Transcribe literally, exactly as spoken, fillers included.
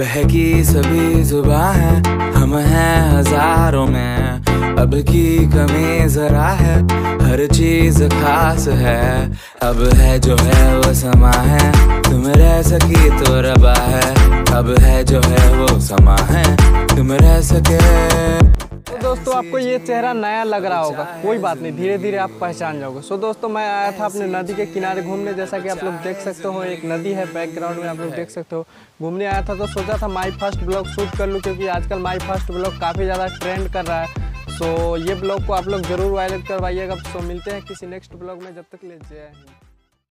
बहकी सभी जुबां है, हम हैं हजारों में, अब की कमी जरा है, हर चीज खास है। अब है जो है वो समा है, तुम रह सकी तो रबा है। अब है जो है वो समा है, तुम रह सके। दोस्तों आपको ये चेहरा नया लग रहा होगा, कोई बात नहीं, धीरे धीरे आप पहचान जाओगे। सो so, दोस्तों मैं आया था अपने नदी के किनारे घूमने, जैसा कि आप लोग देख सकते हो एक नदी है बैकग्राउंड में, आप लोग देख सकते हो। घूमने आया था तो सोचा था माई फर्स्ट ब्लॉग शूट कर लूँ, क्योंकि आजकल माई फर्स्ट ब्लॉग काफ़ी ज़्यादा ट्रेंड कर रहा है। सो so, ये ब्लॉग को आप लोग जरूर वायरल करवाइएगा। सो so, मिलते हैं किसी नेक्स्ट ब्लॉग में, जब तक ले जय हिंद।